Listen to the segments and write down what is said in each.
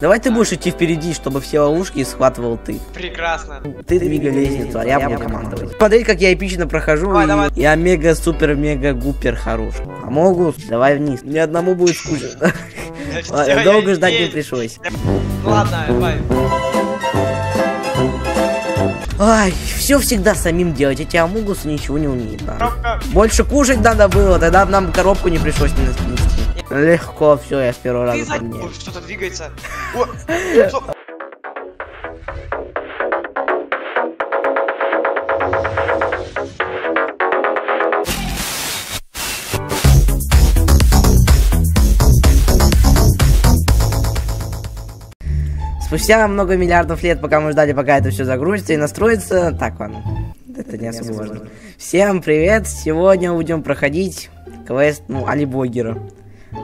Давай ты будешь идти впереди, чтобы все ловушки схватывал ты. Прекрасно. Ты двигай лестницу, а я буду командовать. Смотри, как я эпично прохожу. Давай, давай. Я мега-супер-мега-гупер хорош. А могу? Давай вниз. Ни одному будет скучно. Долго ждать не пришлось. Ладно, давай. Ай, все всегда самим делать, эти амугусы ничего не умеют. Больше кушать надо было, тогда нам коробку не пришлось нести. Легко, все, я с первого раза поднял. Что-то двигается. Спустя много миллиардов лет, пока мы ждали, пока это все загрузится и настроится. Так, ладно. Это не особо важно. Всем привет! Сегодня будем проходить квест, Али Богера.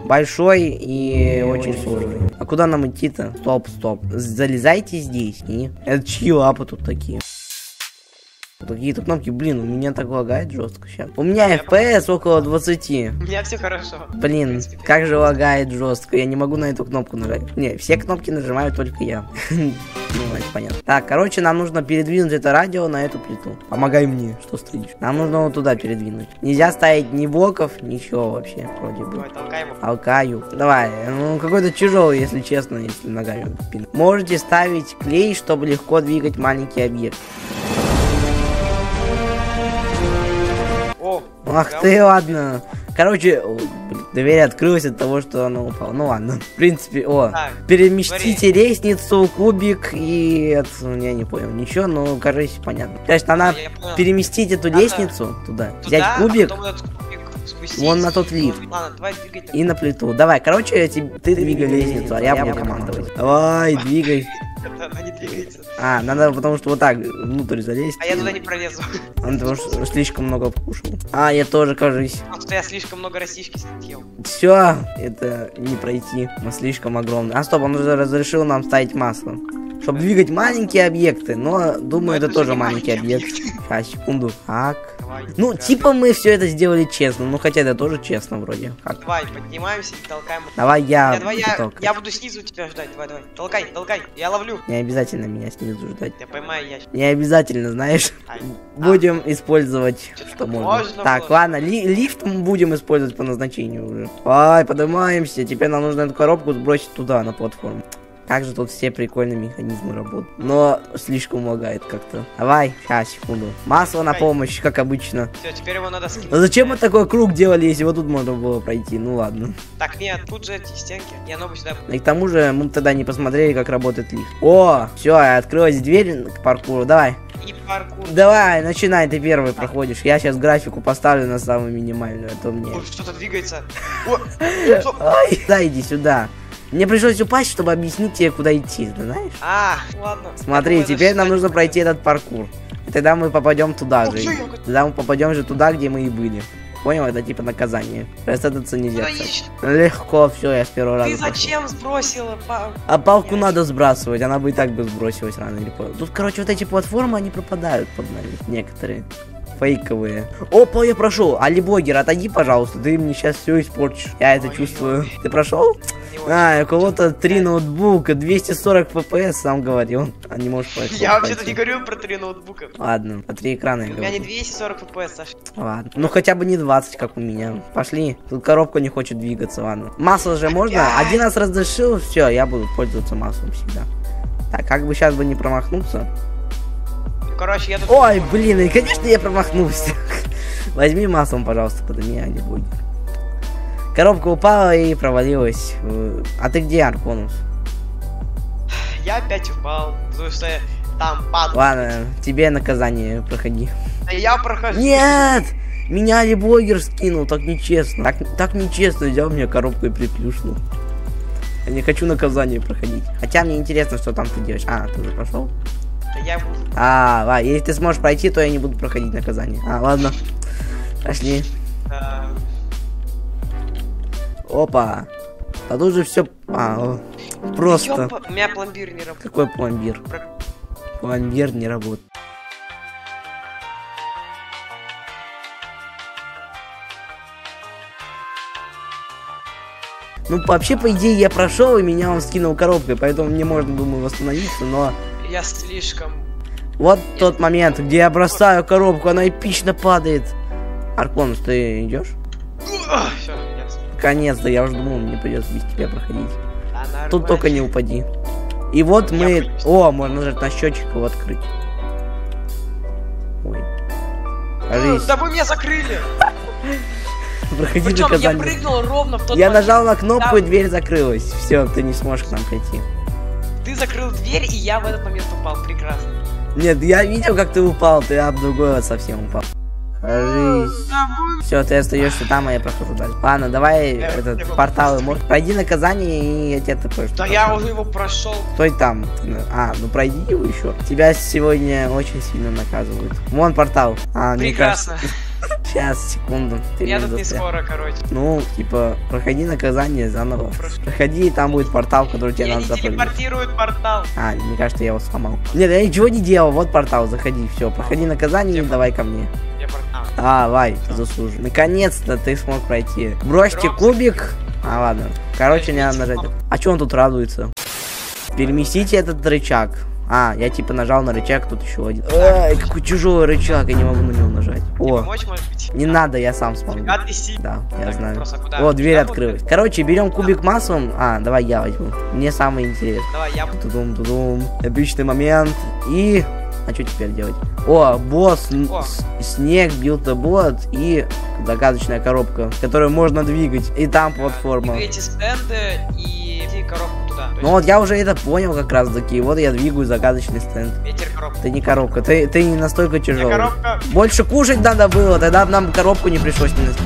Большой и очень сложный. А куда нам идти-то? Стоп, стоп. Залезайте здесь. И... Это чьи лапы тут такие? Какие-то кнопки, блин, у меня так лагает жестко сейчас. У меня FPS около 20. У меня все хорошо. Блин, как же лагает жестко. Я не могу на эту кнопку нажать. Не, все кнопки нажимаю только я. Ну, это понятно. Так, короче, нам нужно передвинуть это радио на эту плиту. Помогай мне, что стоишь. Нам нужно вот туда передвинуть. Нельзя ставить ни блоков, ничего вообще, вроде бы. Давай, толкай его. Толкаю. Давай, ну какой-то тяжелый, если честно, если ногами. Можете ставить клей, чтобы легко двигать маленький объект. Ах ты, ладно. Короче, дверь открылась от того, что она упала. Ну ладно. В принципе, о. Переместите лестницу, кубик и... Это, я не понял ничего, но, кажется, понятно. Значит, надо переместить эту лестницу туда, взять кубик, вон на тот лифт. И на плиту. Давай, короче, ты двигай лестницу, а я буду командовать. Давай, двигай. Она не двигается. А, надо, потому что вот так внутрь залезть. А я туда не пролезу. Он потому что слишком много покушал. А, я тоже, кажись. Потому что я слишком много растишки съел. Все, это не пройти. Мы слишком огромные. А стоп, он уже разрешил нам ставить масло. Чтобы двигать маленькие объекты, но думаю, это тоже маленький объект. Сейчас, секунду. Так. Давай, ну, типа мы все это сделали честно. Ну хотя это тоже честно, вроде. Как? Давай, поднимаемся и толкаем. Давай, я буду снизу тебя ждать. Давай, давай. Толкай, толкай. Я ловлю. Не обязательно меня снизу ждать. Я поймаю ящик. Не обязательно, знаешь. Будем использовать, что можно. Так, ладно, лифт мы будем использовать по назначению уже. Ай, поднимаемся. Теперь нам нужно эту коробку сбросить туда, на платформу. Как же тут все прикольные механизмы работают. Но слишком лагает как-то. Давай, сейчас, секунду. Масло на помощь, как обычно. Все, теперь его надо скинуть. Но зачем мы такой круг делали, если вот тут можно было пройти? Ну ладно. Так, нет, тут же эти стенки. Я новую сюда... И к тому же мы тогда не посмотрели, как работает лифт. О, все, открылась дверь к паркуру, давай. И паркур. Давай, начинай, ты первый проходишь. Я сейчас графику поставлю на самую минимальную, а то мне... Что-то двигается. Да, иди сюда. Мне пришлось упасть, чтобы объяснить тебе, куда идти, знаешь? А, ладно. Смотри, теперь нам нужно пройти этот паркур. И тогда мы попадем туда же. Тогда мы попадем же туда, где мы и были. Понял? Это типа наказание. Расстаться нельзя. Легко, все, я с первого раза. Ты зачем сбросила палку? А палку надо сбрасывать, она бы и так бы сбросилась рано или поздно. Тут, короче, вот эти платформы, они пропадают под нами. Некоторые. Фейковые. Опа, я прошел. Али Блогер, отойди, пожалуйста. Ты мне сейчас все испортишь. Я это чувствую. Ты прошел? А, у кого-то 3 ноутбука, 240 FPS, сам говорил. А не можешь пойти. Я вообще-то не говорил про 3 ноутбука. Ладно, а 3 экрана. У меня не 240 FPS, Саша. Ладно. Ну хотя бы не 20, как у меня. Пошли. Тут коробка не хочет двигаться, ладно. Масло же можно? Один раз разрешил, все, я буду пользоваться маслом всегда. Так, как бы сейчас бы не промахнуться. Короче, я тут... Ой, блин, и конечно я промахнулся. Возьми маслом, пожалуйста, под меня не будет. Коробка упала и провалилась. А ты где, Арконус? Я опять упал, потому что там падал. Ладно, тебе наказание, проходи. А я прохожу. Нет! Меня Али Блогер скинул, так нечестно. Так нечестно, взял мне коробку и приплюшнул. Я не хочу наказание проходить. Хотя мне интересно, что там ты делаешь. А, ты уже пошел? Я буду. А, ладно, если ты сможешь пройти, то я не буду проходить наказание. А, ладно. Пошли. Опа. А тут же все. А, просто. У меня пломбир не работает. Какой пломбир? Пломбир не работает. Ну, вообще, по идее, я прошел, и меня он скинул коробкой, поэтому мне можно, думаю, восстановиться, но... Я слишком... Вот я... тот момент, где я бросаю коробку, она эпично падает. Арконус, ты идешь? Конец-то, я уже думал, мне придется без тебя проходить. Да, тут только не упади. И вот мы... О, можно нажать на счетчик его открыть. Ой. Да вы меня закрыли! Причем я прыгнул ровно в тот момент. Я нажал на кнопку, и дверь закрылась. Все, ты не сможешь к нам прийти. Ты закрыл дверь, и я в этот момент упал. Прекрасно. Нет, я видел, как ты упал, ты об другой совсем упал. Жизнь. Все, ты остаешься там, а я прохожу дальше. Ладно, давай этот портал. Пройди наказание, и я тебя такой. Да я уже его прошел. Стой там. А, ну пройди его еще. Тебя сегодня очень сильно наказывают. Вон портал. А, прекрасно. Сейчас, секунду. Я тут не скоро, короче. Ну, типа, проходи наказание заново. Проходи, и там будет портал, который тебе надо запомнить. Телепортирует портал. А, мне кажется, я его сломал. Нет, я ничего не делал. Вот портал, заходи, все. Проходи наказание, давай ко мне. Давай, заслужил. Наконец-то ты смог пройти. Бросьте кубик. А, ладно. Короче, не надо нажать. А чё он тут радуется? Переместите этот рычаг. А, я типа нажал на рычаг, тут еще один. Ай, какой тяжелый рычаг, я не могу на него нажать. О, не надо, я сам смогу. Да, я знаю. О, дверь открылась. Короче, берем кубик маслом. А, давай я возьму. Мне самое интересное. Давай я. Тудум-тудум. Обычный момент. И... А что теперь делать? О, босс, снег, билтобот и загадочная коробка, которую можно двигать. И там платформа. Двигайте стенды и коробку туда. Ну вот я уже это понял как раз таки. Вот я двигаю загадочный стенд. Ветер, коробка. Ты не коробка, ты не настолько тяжелый. Больше кушать надо было, тогда нам коробку не пришлось нести.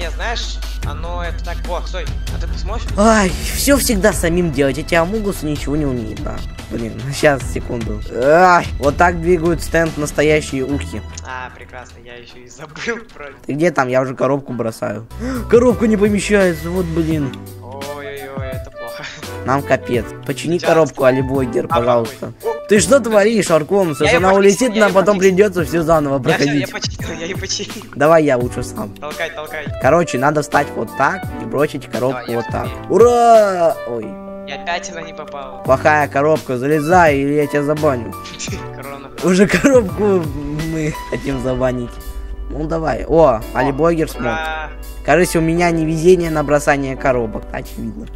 Не, знаешь... Оно это так, вот, стой, а ты посмотришь? Ай, все всегда самим делать, эти амугусы ничего не умеют, да. Блин, сейчас, секунду. Ай, вот так двигают стенд настоящие ухи. А, прекрасно, я еще и забыл про... Ты где там, я уже коробку бросаю. Коробку не помещается, вот блин. Ой-ой-ой, это плохо. Нам капец, почини коробку, Али Блогер, пожалуйста. Ты что творишь, Арконус? Если она улетит, нам потом придется все заново проходить. Я починил. Давай я лучше сам. Толкай. Короче, надо встать вот так и бросить коробку. Давай, вот так. Ура! Ой. Я опять она не попала. Плохая коробка, залезай, или я тебя забаню. Уже коробку мы хотим забанить. Ну давай. О, Али Богер смог. Кажется, у меня невезение на бросание коробок, очевидно.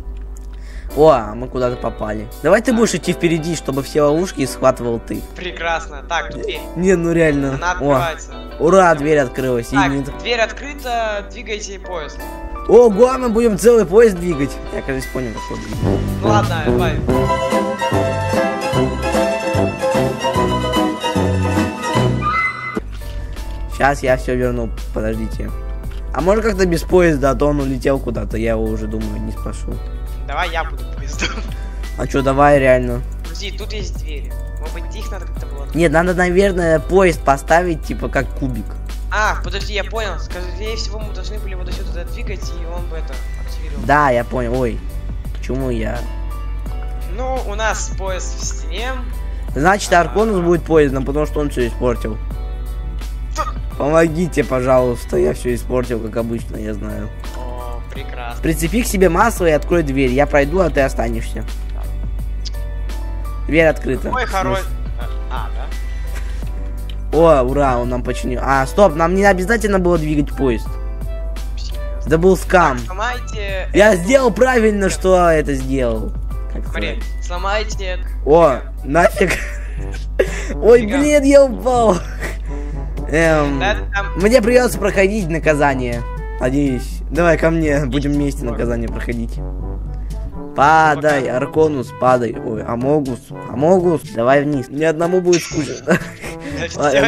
О, мы куда-то попали. Давай ты будешь идти впереди, чтобы все ловушки схватывал ты. Прекрасно. Так, дверь. Не, ну реально. Она открывается. Ура, дверь открылась. Так, дверь открыта, двигайте поезд. Ого, мы будем целый поезд двигать. Я, кажется, понял, что двигать. Ну ладно, давай. Сейчас я все верну, подождите. А может как-то без поезда, а то он улетел куда-то. Я его уже, думаю, не спрошу. Давай я буду поездом. А чё, давай реально. Подожди, тут есть двери. Может быть, их надо как-то было... Нет, надо, наверное, поезд поставить, типа, как кубик. А, подожди, я понял. Скорее всего, мы должны были его до сюда двигать, и он бы это активировал. Да, я понял. Ой, почему я... Ну, у нас поезд в стене. Значит, Арконус будет поездом, потому что он все испортил. Помогите, пожалуйста, я все испортил, как обычно, я знаю. Прекрасно. Прицепи к себе масло и открой дверь. Я пройду, а ты останешься. Дверь открыта. Ой, хорош. А, да? О, ура, он нам починил. А, стоп, нам не обязательно было двигать поезд. Да был скам. Сломайте. Я сделал правильно, что это сделал. Блин, сломайте. О, нафиг. Ой, блин, я упал. Мне придется проходить наказание. Надеюсь. Давай ко мне, будем вместе наказание проходить. Падай, Арконус, падай. Ой, Амогус, давай вниз. Ни одному будет скучно.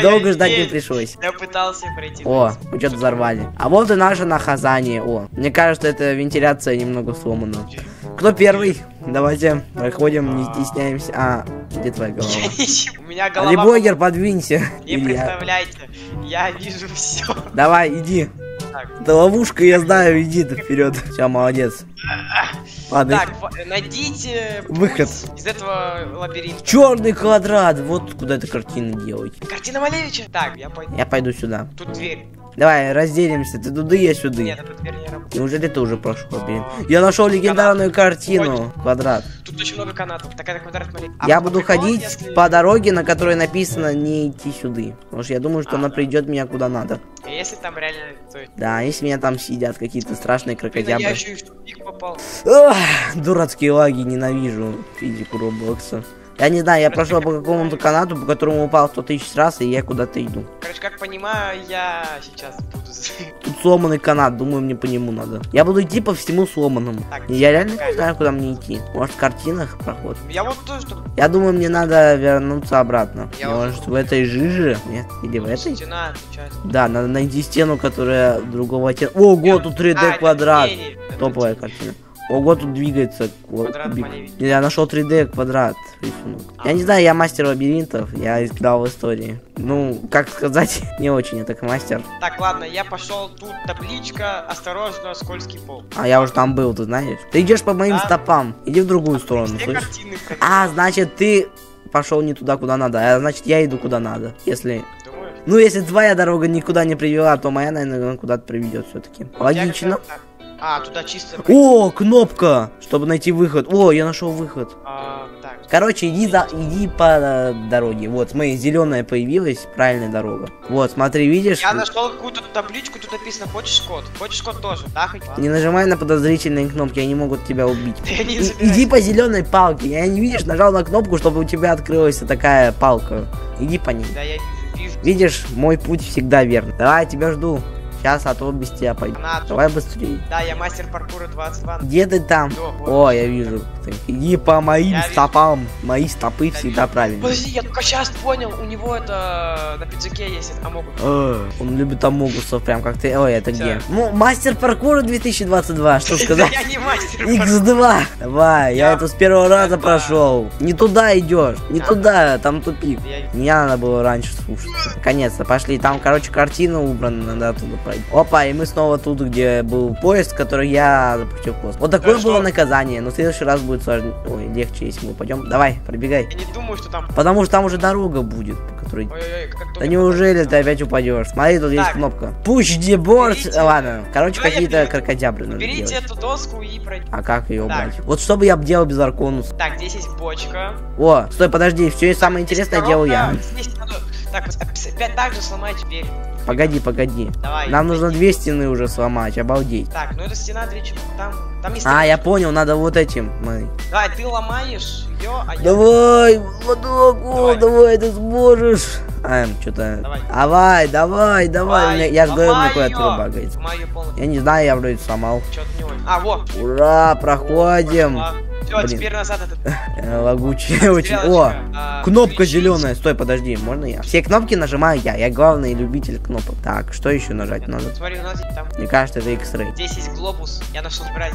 Долго ждать не пришлось. Я пытался пройти. О, мы что-то взорвали. А вот и наше наказание. О, мне кажется, эта вентиляция немного сломана. Кто первый? Давайте проходим, не стесняемся. А, где твоя голова? У меня голова. Али Блогер, подвинься. Не представляйте, я вижу все. Давай, иди. Да ловушка, я знаю, иди ты вперед. Все, молодец. Падай. Так, найдите выход из этого лабиринта. Черный квадрат, вот куда эта картина делает. Картина Малевича. Так, я пойду сюда. Тут дверь. Давай, разделимся. Ты туды, я сюда. Нет, это дверь не работает. Неужели ты уже прошел, блин? Я нашел легендарную картину. Квадрат. Тут очень много канатов. Так это квадрат, смотри. Я буду ходить по дороге, на которой написано не идти сюда. Потому что я думаю, что она придет меня куда надо. Если там реально... Да, если меня там сидят какие-то страшные крокодябы. Я еще и в тупик попал. Дурацкие лаги, ненавижу физику Роблокса. Я не знаю, я прошел по какому-то канату, по которому упал 100 тысяч раз, и я куда-то иду. Короче, как понимаю, я сейчас буду... Тут сломанный канат, думаю, мне по нему надо. Я буду идти по всему сломанному. Так, я реально не знаю, куда мне идти. Может, в картинах проход? Я вот тоже... Я думаю, мне надо вернуться обратно. Может, в этой жиже? Нет, или в этой? Стена, да, надо найти стену, которая другого оттенка. Ого, тут 3D квадрат. Топовая картина. Ого, тут двигается квадрат. Я нашел 3D квадрат. Я не знаю, я мастер лабиринтов, я искал в истории. Ну, как сказать, не очень я так мастер. Так, ладно, я пошел, тут табличка, осторожно, скользкий пол. А я уже там был, ты знаешь. Ты идешь по моим стопам, иди в другую сторону. А, значит, ты пошел не туда, куда надо. А значит, я иду куда надо, если... Ну, если твоя дорога никуда не привела, то моя, наверное, куда-то приведет все-таки. Логично. А, туда чисто... О, кнопка! Чтобы найти выход. О, я нашел выход. Так. Короче, иди по дороге. Вот, смотри, зеленая появилась, правильная дорога. Вот, смотри, видишь? Я нашел какую-то табличку, тут написано, хочешь код? Хочешь код тоже, да? Хоть? Не нажимай на подозрительные кнопки, они могут тебя убить. Иди по зеленой палке. Я не видишь, нажал на кнопку, чтобы у тебя открылась такая палка. Иди по ней. Да, я вижу. Видишь, мой путь всегда верный. Давай, я тебя жду. Сейчас, а то без тебя пойду. Давай быстрее. Да, я мастер паркура 22. Где ты там? О, я вижу. Иди по моим стопам. Мои стопы всегда правильные. Подожди, я только сейчас понял, у него это на пиджаке есть амогус. Он любит амогусов, прям как ты. Ой, это где? Ну, мастер паркура 2022, что сказать? Я не мастер. Х2. Давай, я это с первого раза прошел. Не туда идешь, не туда, там тупик. Мне надо было раньше слушать. Наконец-то, пошли. Там, короче, картина убрана, надо туда. Опа, и мы снова тут, где был поезд, который я запустил пост. Вот такое было наказание, но в следующий раз будет сложнее. Ой, легче, если мы пойдем. Давай, пробегай. Я не думаю, что там. Потому что там уже дорога будет, по которой. Ой-ой-ой, как. Да неужели ты опять упадешь? Смотри, тут так. Есть кнопка. Пусть деборд. Ладно, короче, какие-то крокодябры. Берите эту доску и пройдите. А как ее убрать? Вот что бы я делал без Арконуса? Так, здесь есть бочка. О, стой, подожди, все самое интересное делал я. Так, опять так же сломать дверь. Погоди. Давай, нам нужно две стены уже сломать, обалдеть. Так, ну это стена, две чего там есть. А, я понял, надо вот этим. Давай, ты ломаешь ее, а я... Давай, Владуку, давай, ты сможешь. Что-то... Давай. Я же говорю, мне кое-то труба горит. Я не знаю, я вроде сломал. Что-то не очень. А, вот. Ура, проходим. Все, теперь назад этот. Лагучий очень. О, кнопка зеленая. Стой, подожди, можно я? Все кнопки нажимаю я. Я главный любитель кнопок. Так, что еще нажать надо? Смотри, у нас там. Мне кажется, это X-Ray. Здесь есть глобус. Я нашел брать.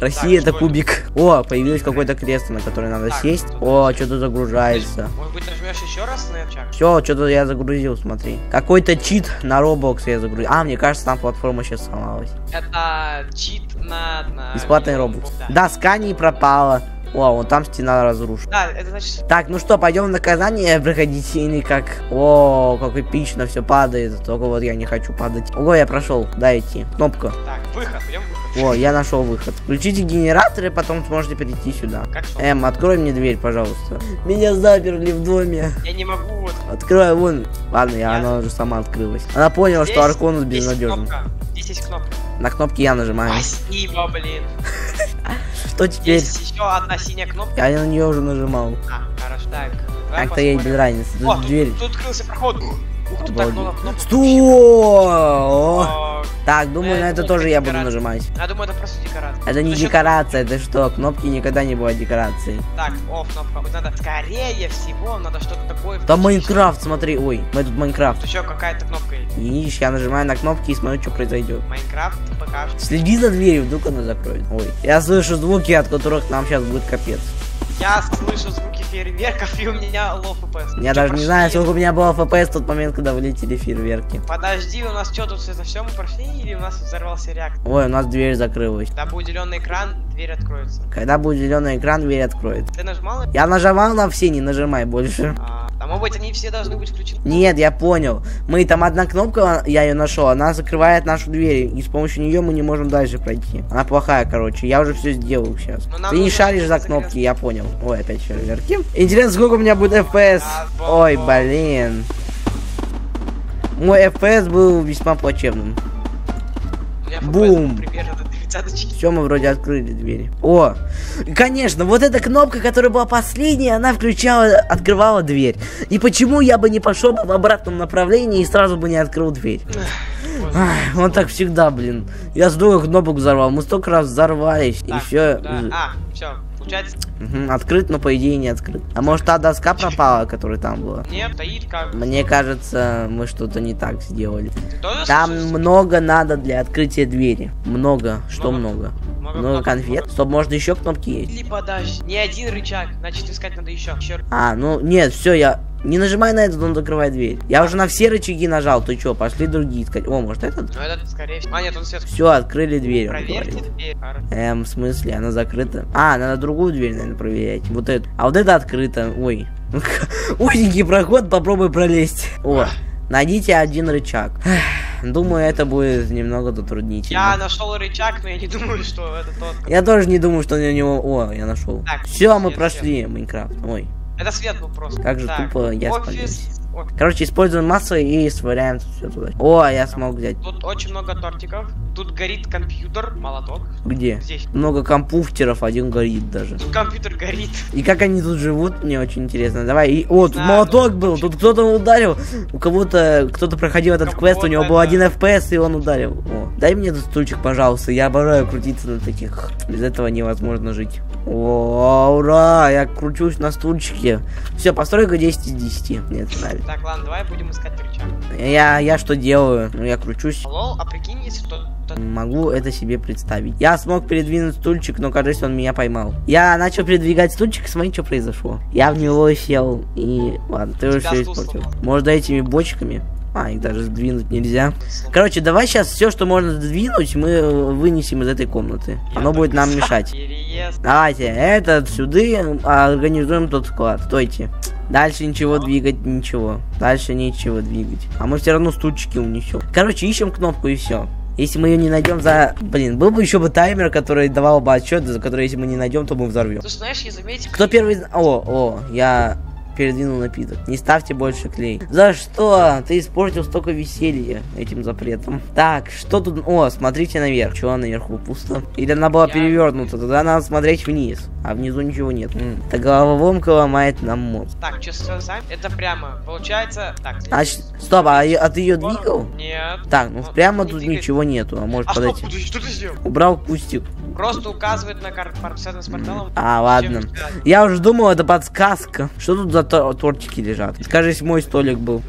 Россия это кубик. О, появилось какое-то кресло, на которое надо сесть. О, что-то загружается. Может быть, нажмешь еще раз на чак? Все, что-то я загрузил, смотри. Какой-то чит на Roblox я загрузил. А, мне кажется, там платформа сейчас сломалась. Это чит на... Бесплатный Roblox. Да, скани про пропала. О, вон там стена разрушена. Да, это значит... Так, ну что, пойдем в наказание проходить или как? О, как эпично все падает. Только вот я не хочу падать. Ого, я прошел. Куда идти? Кнопка. Так, выход, идем выход. О, я нашел выход. Включите генераторы, потом сможете перейти сюда. Как что? Открой мне дверь, пожалуйста. Меня заперли в доме. Я не могу вот. Открой, вон. Ладно, она уже сама открылась. Она поняла, здесь, что Арконус безнадежен. Здесь есть кнопка. На кнопке я нажимаю. Спасибо, блин. Что теперь? Здесь еще одна синяя кнопка. Я на нее уже нажимал. А, хорошо, так. Как-то ей без разницы. Тут дверь. Тут открылся проход. Ух ты, так много кнопок. Что? Так, думаю, на это тоже я буду нажимать. Я думаю, это просто декорация. Это не декорация, это что? Кнопки никогда не бывают декорацией. Так, о, кнопка. Надо скорее всего, надо что-то такое. Там Майнкрафт, смотри, ой, мы тут Майнкрафт. Еще какая-то кнопка есть. Видишь, я нажимаю на кнопки и смотрю, что произойдет. Майнкрафт покажет. Следи за дверью, вдруг она закроет. Ой, я слышу звуки, от которых нам сейчас будет капец. Я слышу звуки фейерверков, и у меня лов ФПС. Я даже не знаю, сколько у меня было ФПС в тот момент, когда вылетели фейерверки. Подожди, у нас что тут это все мы прошли, или у нас взорвался реактор? Ой, у нас дверь закрылась. Когда будет зеленый экран, дверь откроется. Ты нажимал? Я нажимал на все, не нажимай больше. Может быть, они все должны быть включены. Нет, я понял. Мы там одна кнопка, я ее нашел, она закрывает нашу дверь, и с помощью нее мы не можем дальше пройти. Она плохая, короче. Я уже все сделал сейчас. Ты не шаришь за кнопки, я понял. Ой, опять фейерверки. Интересно, сколько у меня будет FPS. Ой, блин. Мой FPS был весьма плачевным. Бум. Все, мы вроде открыли двери. О, конечно, вот эта кнопка, которая была последняя, она включала, открывала дверь. И почему я бы не пошел в обратном направлении и сразу бы не открыл дверь? Ах, он так всегда, блин. Я столько кнопок взорвал, мы столько раз взорвались. Так, и все. Да. А, все, получается. Угу, открыт, но по идее не открыт. А может, та доска пропала, которая там была? Нет, стоит как. Мне кажется, мы что-то не так сделали. Там много надо для открытия двери. Много. Что много? Много конфет. Стоп, можно еще кнопки есть. Или подожди, не один рычаг, значит искать надо еще. А, ну нет, все, я... Не нажимай на этот, он закрывает дверь. Я уже на все рычаги нажал, ты чё, пошли другие искать. О, может этот? Ну этот, скорее всего. А, нет, он свет. Все, открыли дверь. Проверьте дверь. В смысле, она закрыта. А, надо другую дверь, наверное, проверять. Вот эту. А вот это открыто. Ой. Узенький проход, попробуй пролезть. О, найдите один рычаг. Думаю, это будет немного затруднительно. Я нашел рычаг, но я не думаю, что это тот. Я тоже не думаю, что на него... О, я нашел. Все, мы прошли Майнкрафт. Ой. Это свет был просто. Как же так, тупо я спалился. Короче, используем масло и сваряем все туда. О, я смог взять. Тут очень много тортиков. Тут горит компьютер, молоток. Где? Здесь. Много компьютеров, один горит даже. Тут компьютер горит. И как они тут живут, мне очень интересно. Давай, и... О, тут молоток был, тут кто-то ударил. У кого-то, кто-то проходил этот квест, у него был 1 FPS, и он ударил. О, дай мне этот стульчик, пожалуйста, я обожаю крутиться на таких. Без этого невозможно жить. О, ура, я кручусь на стульчике. Все, постройка 10 из 10, мне это нравится. Так, ладно, давай будем искать рычаг. Я что делаю? Ну, я кручусь. Лол, а прикинь, если кто-то... Могу это себе представить. Я смог передвинуть стульчик, но, кажется, он меня поймал. Я начал передвигать стульчик, смотри, что произошло. Я в него сел, и... Ладно, ты уже все испортил. Может, этими бочками... А, их даже сдвинуть нельзя. Короче, давай сейчас все, что можно сдвинуть, мы вынесем из этой комнаты. Оно будет нам мешать. Давайте, этот сюда, организуем тот склад. Стойте. Дальше ничего двигать, ничего. Дальше нечего двигать. А мы все равно стульчики унесем. Короче, ищем кнопку и все. Если мы ее не найдем за... Блин, был бы еще бы таймер, который давал бы отчет, за который если мы не найдем, то мы взорвем. Слушай, знаешь, я заметил... Кто первый... Я... передвинул напиток. Не ставьте больше клей. За что? Ты испортил столько веселья этим запретом. Так, что тут? О, смотрите наверх. Чего наверху пусто? Или она была перевернута? Тогда надо смотреть вниз. А внизу ничего нет. Это головоломка ломает нам мозг. Так, честно сказать, это прямо. Получается... Так, значит, стоп, а ты ее двигал? Нет. Так, ну прямо тут ничего нету. А может подойти? Что ты сделал? Убрал кустик. Просто указывает на карту с порталом. А, ладно. Я уже думал, это подсказка. Что тут за тортики лежат? Скажи, если мой столик был.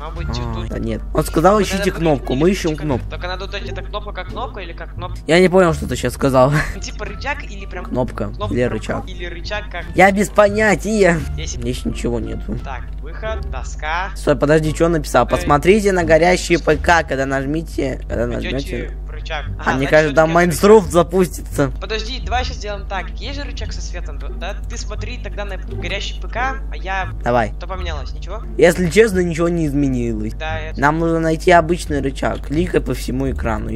Да нет. Он сказал, ищите кнопку. Мы ищем кнопку. Только надо дать, это кнопка или как кнопка? Я не понял, что ты сейчас сказал. Типа рычаг или прям... Кнопка. Или рычаг. Или рычаг как... Я без понятия. Здесь ничего нету. Так, выход, доска. Стой, подожди, что он написал? Посмотрите на горящие ПК, когда нажмите... Когда нажмете... Рычаг. А мне кажется, там Майнкрафт запустится. Подожди, давай сейчас сделаем так. Есть же рычаг со светом, да? Ты смотри тогда на горящий ПК, а я... Давай. Что поменялось? Ничего? Если честно, ничего не изменилось. Да, это... Нам нужно найти обычный рычаг. Кликай по всему экрану.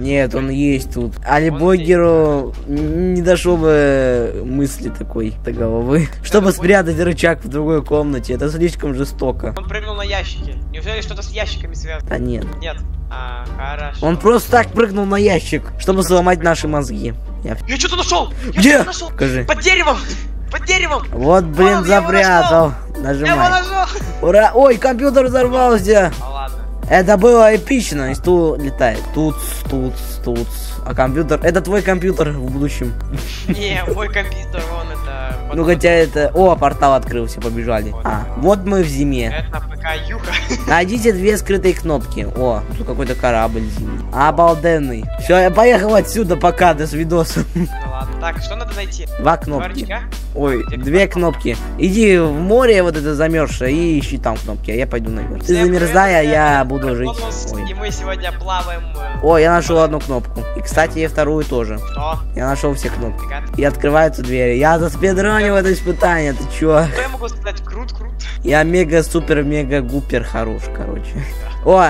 Нет, он есть тут. Али Богеру не дошло бы мысли такой до головы. Чтобы спрятать рычаг в другой комнате, это слишком жестоко. Он прыгнул на ящики. Неужели что-то с ящиками связано? Да нет. Нет. А, хорошо. Он просто так прыгнул на ящик, чтобы сломать наши мозги. Я что-то нашел! Где? Скажи. Под деревом! Под деревом! Вот, блин, он, запрятал. Нажимай. Ура! Ой, компьютер взорвался! Это было эпично, и стул летает. Тут. А компьютер... Это твой компьютер в будущем. Не, мой компьютер, он это... Ну хотя это... О, портал открылся, побежали. А, вот мы в зиме. Это ПК Юха. Найдите 2 скрытые кнопки. О, тут какой-то корабль зимний. Обалденный. Все, я поехал отсюда, пока, до свидос. Ну ладно. Так, что надо найти? Два кнопки. Ой, две кнопки. Иди в море, вот это замерзшее, и ищи там кнопки, а я пойду наверх. Ты замерзая, я буду жить. И мы сегодня плаваем. О, я нашел одну кнопку. И, кстати, я вторую тоже. Что? Я нашел все кнопки. И открываются двери. Я заспидронил это испытание, ты чё? Что я могу сказать? Крут-крут. Я мега-супер-мега-гупер хорош, короче. О,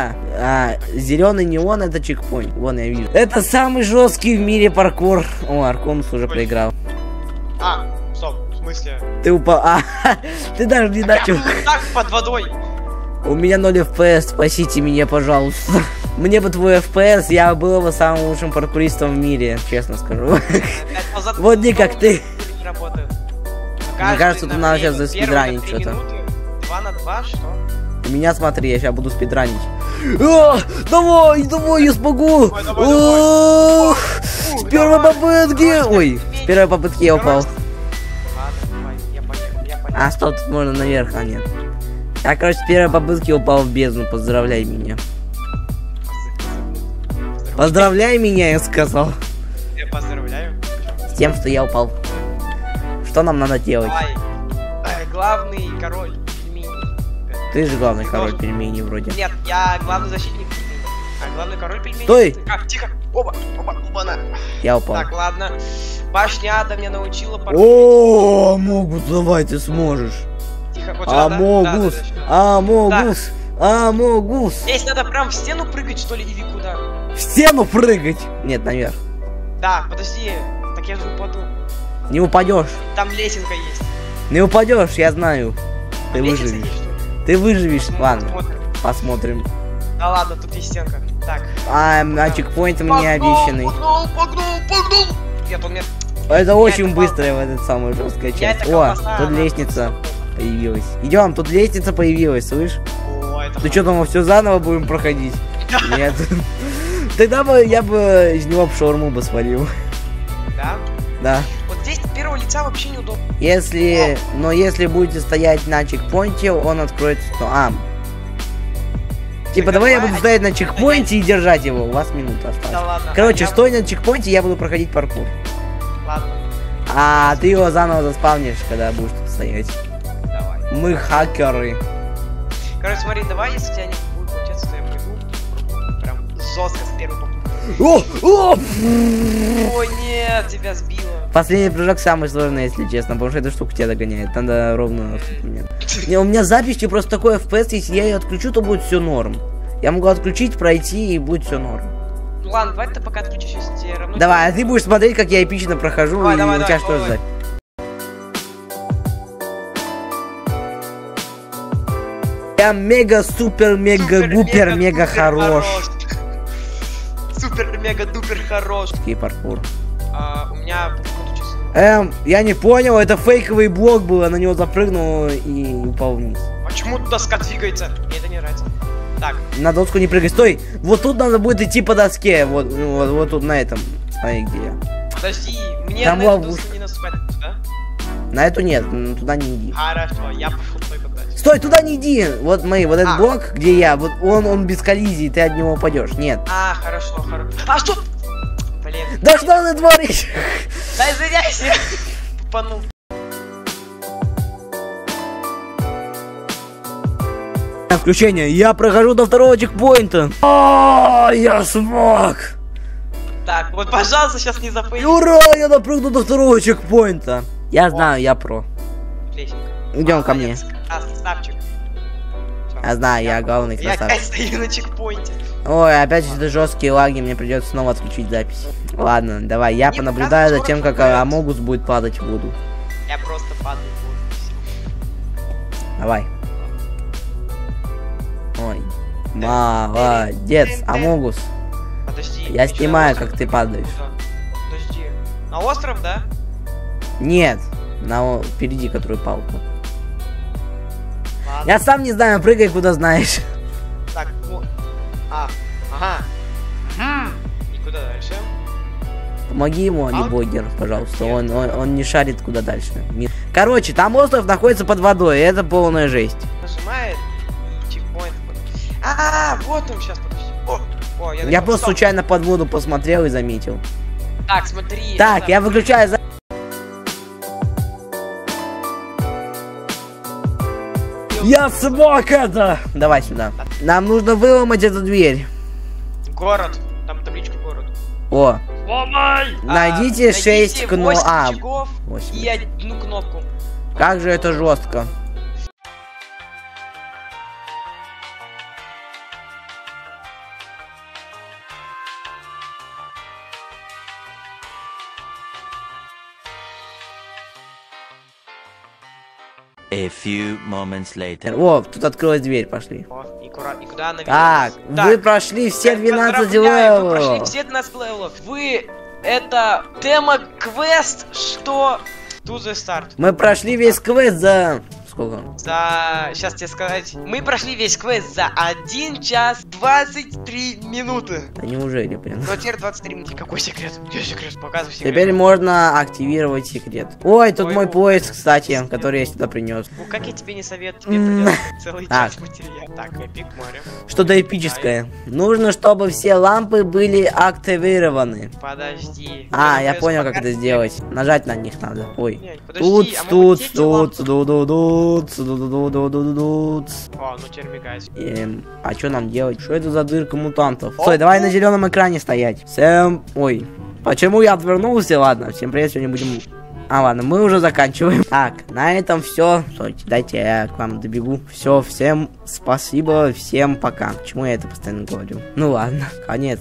зеленый неон — это чекпоинт. Вон я вижу. Это самый жесткий в мире паркур. О, Арконус уже проиграл. А, стоп, в смысле? Ты упал. А, ты даже не начал. Так под водой. У меня 0 FPS, спасите меня, пожалуйста. Мне бы твой FPS, я был бы самым лучшим паркуристом в мире, честно скажу. Вот не как ты. Мне кажется, тут надо сейчас заспидранить что-то. 2 на 2, что? Меня смотри, я сейчас буду спидранить. Давай, давай, я смогу. С первой попытки. Ой, с первой попытки я упал. А, стоп, тут можно наверх, а нет. Я, короче, с первой попытки упал в бездну, поздравляй меня. Поздравляй меня, я сказал. Я поздравляю. С тем, что я упал. Что нам надо делать? Главный король. Ты же главный король пельменей вроде. Нет, я главный защитник пельменей. А главный король пельменей? Стой! Как, тихо! Оба! Оба! Оба! На! Я упал. Так, ладно. Башня Ада меня научила паркурить. О, могут, давай, ты сможешь. Тихо, вот сюда. Амогус! Амогус! Амогус! Здесь надо прям в стену прыгать, что ли, или куда? В стену прыгать! Нет, наверх. Да, подожди, так я же упаду. Не упадешь. Там лесенка есть. Не упадешь, я знаю. Ты выживешь. Ты выживешь, ладно, посмотрим. Да ладно, тут есть стенка. Так. А чекпоинт мне обещанный. Погнул, погнул, погнул. Нет, он нет. Это очень быстрая вот эта самая жесткая часть. О, тут лестница появилась. Идем, тут лестница появилась, слышь? Ты что, думал, все заново будем проходить? Нет. Тогда бы я бы из него шаурму бы сварил. Да? Да. Здесь от первого лица вообще неудобно. Если, но если будете стоять на чекпоинте, он откроется, то Типа, давай я буду стоять на чекпоинте и держать его, у вас минута осталась. Да ладно. Короче, стой на чекпоинте, я буду проходить паркур. Ладно. А ты его заново заспавнишь, когда будешь тут стоять. Давай. Мы хакеры. Короче, смотри, давай, если у тебя не будет получаться, то я пойду прям жестко с первого. О, нет, тебя сбило. Последний прыжок самый сложный, если честно, потому что эта штука тебя догоняет. Надо ровно. Не, у меня запись просто такой FPS, если я ее отключу, то будет все норм. Я могу отключить, пройти, и будет все норм. Ладно, давай ты пока отключишься, тебе равно. Давай, а ты будешь смотреть, как я эпично прохожу, и у тебя что за. Я мега супер мега гупер мега хорош. Супер-мега-дупер хорош. Какие паркур? У меня... я не понял, это фейковый блок был, я на него запрыгнул и упал вниз. Почему доска двигается? Мне это не нравится. Так. На доску не прыгай, стой! Вот тут надо будет идти по доске, вот тут на этом. Смотри, где я. Подожди, мне там на эту доску не наступать, да? На эту нет, туда не иди. Хорошо, я пошел только дальше. Стой, туда не иди! Вот мои, вот этот блок, где я, вот он без коллизии, ты от него упадешь, нет. А, хорошо, хорошо. А что? Блин. Да что ты творишь? Да извиняйся! Панул. Включение, я прохожу до второго чекпоинта. О, я смог! Так, вот пожалуйста, сейчас не запыли. Ура, я допрыгну до второго чекпоинта. Я знаю, я про. Идем ко мне. Красавчик. Я знаю, я главный красавчик. Я стою на чекпоинте. Ой, опять эти жесткие лаги, мне придется снова отключить запись. Ладно, давай, я понаблюдаю за тем, как Амогус будет падать в воду. Я просто падаю в воду. Давай. Ой, молодец, Амогус. Подожди. Я снимаю, как ты падаешь. Подожди. На остров, да? Нет, на впереди, которую палку. Ладно. Я сам не знаю, прыгай куда знаешь. Так, вот. И куда дальше? Помоги ему, Али Богер, пожалуйста. Он не шарит куда дальше. Короче, там остров находится под водой, и это полная жесть. Нажимает чекпоинт. Вот он сейчас, подожди. Я просто случайно под воду посмотрел и заметил. Так, смотри. Так, я выключаю запись. Я смог это! Давай сюда. Нам нужно выломать эту дверь. Город. Там табличка город. О. Ломай! Найдите 6 кнопок. А, 8. И одну кнопку. Как же это жестко. A few moments later. О, тут открылась дверь, пошли. О, и куда она так, вы прошли все 12 левелов. Вы прошли все 12 левелов. Вы, это демо-квест, что... To the start. Мы прошли весь квест за... Сколько? За... Сейчас тебе сказать. Мы прошли весь квест за 1 час 23 минуты. Да неужели, блин? Ну, теперь 23 минуты. Какой секрет? Где секрет? Показывай секрет. Теперь можно активировать секрет. Ой, тут мой поезд, кстати, который я сюда принес. Ну, как я тебе не советую, тебе придется целый час материала. Так, эпик море. Что-то эпическое. Нужно, чтобы все лампы были активированы. Подожди. А, я понял, как это сделать. Нажать на них надо. Ой. Тут. О, ну термигайз. А что нам делать? Что это за дырка мутантов? Стой, давай на зеленом экране стоять. Сэм, ой, почему я отвернулся? Ладно, всем привет, сегодня будем... А, ладно, мы уже заканчиваем. Так, на этом все. Стойте, дайте я к вам добегу. Все, всем спасибо, всем пока. Почему я это постоянно говорю? Ну ладно, конец.